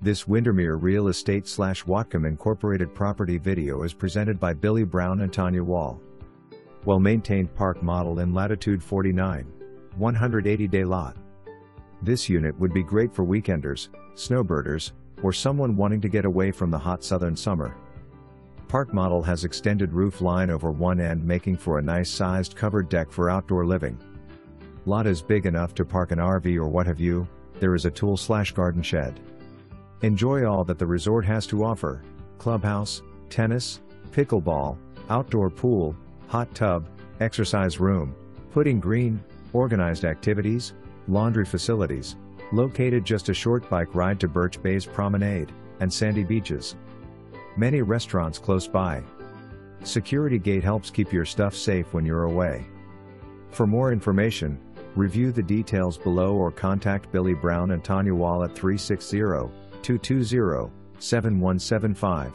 This Windermere Real Estate/Whatcom, Incorporated property video is presented by Billy Brown and Tonya Wahl. Well-maintained Park Model in Latitude 49, 180-day lot. This unit would be great for weekenders, snowbirders, or someone wanting to get away from the hot southern summer. Park Model has extended roof line over one end, making for a nice-sized covered deck for outdoor living. Lot is big enough to park an RV or what have you. There is a tool/garden shed. Enjoy all that the resort has to offer: clubhouse, tennis, pickleball, outdoor pool, hot tub, exercise room, putting green, organized activities, laundry facilities, located just a short bike ride to Birch Bay's promenade, and sandy beaches. Many restaurants close by. Security gate helps keep your stuff safe when you're away. For more information, review the details below or contact Billy Brown and Tonya Wahl at 360-220-7175.